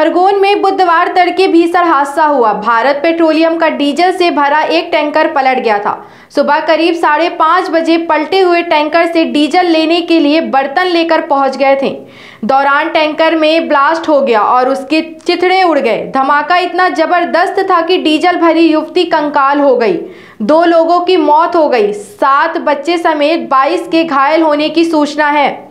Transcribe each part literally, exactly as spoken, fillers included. खरगोन में बुधवार तड़के भीषण हादसा हुआ। भारत पेट्रोलियम का डीजल से भरा एक टैंकर पलट गया था। सुबह करीब साढ़े पाँच बजे पलटे हुए टैंकर से डीजल लेने के लिए बर्तन लेकर पहुंच गए थे। दौरान टैंकर में ब्लास्ट हो गया और उसके चिथड़े उड़ गए। धमाका इतना जबरदस्त था कि डीजल भरी युवती कंकाल हो गई। दो लोगों की मौत हो गई। सात बच्चे समेत बाईस के घायल होने की सूचना है।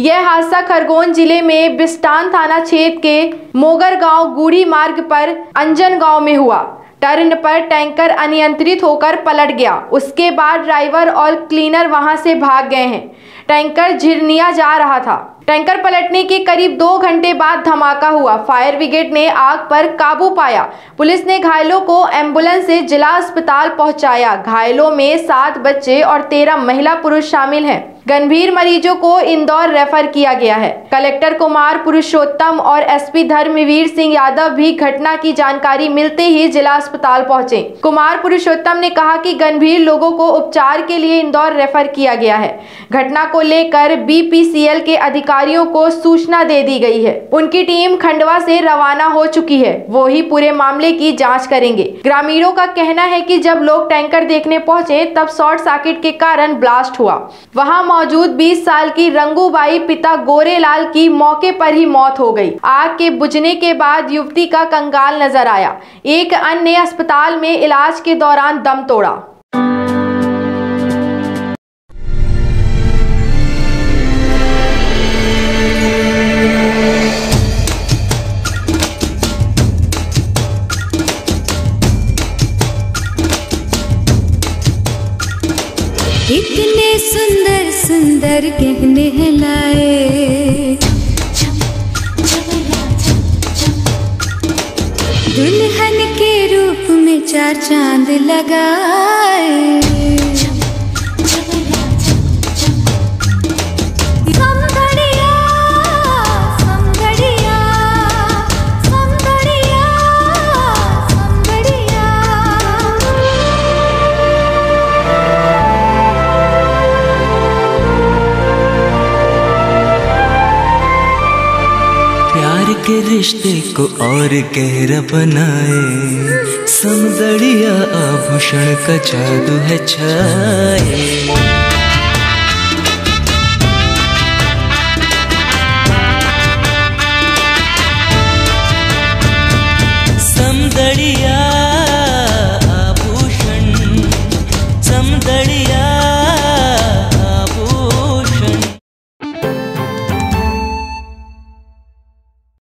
यह हादसा खरगोन जिले में बिस्तान थाना क्षेत्र के मोगर गांव गुड़ी मार्ग पर अंजन गांव में हुआ। टर्न पर टैंकर अनियंत्रित होकर पलट गया। उसके बाद ड्राइवर और क्लीनर वहां से भाग गए हैं। टैंकर झिरनिया जा रहा था। टैंकर पलटने के करीब दो घंटे बाद धमाका हुआ। फायर ब्रिगेड ने आग पर काबू पाया। पुलिस ने घायलों को एम्बुलेंस से जिला अस्पताल पहुंचाया। घायलों में सात बच्चे और तेरह महिला पुरुष शामिल हैं। गंभीर मरीजों को इंदौर रेफर किया गया है। कलेक्टर कुमार पुरुषोत्तम और एसपी धर्मवीर सिंह यादव भी घटना की जानकारी मिलते ही जिला अस्पताल पहुंचे। कुमार पुरुषोत्तम ने कहा कि गंभीर लोगों को उपचार के लिए इंदौर रेफर किया गया है। घटना को लेकर बीपीसीएल के अधिकारियों को सूचना दे दी गई है। उनकी टीम खंडवा से रवाना हो चुकी है। वो ही पूरे मामले की जाँच करेंगे। ग्रामीणों का कहना है कि जब लोग टैंकर देखने पहुँचे तब शॉर्ट सर्किट के कारण ब्लास्ट हुआ। वहाँ मौजूद बीस साल की रंगूबाई पिता गोरेलाल की मौके पर ही मौत हो गई। आग के बुझने के बाद युवती का कंगाल नजर आया। एक अन्य ने अस्पताल में इलाज के दौरान दम तोड़ा। कितने सुंदर सुंदर गहने लाए दुल्हन के रूप में चार चांद लगाए। समदड़िया समदड़िया समदड़िया समदड़िया। के रिश्ते को और गहरा बनाए समदड़िया आभूषण का जादू है छाए।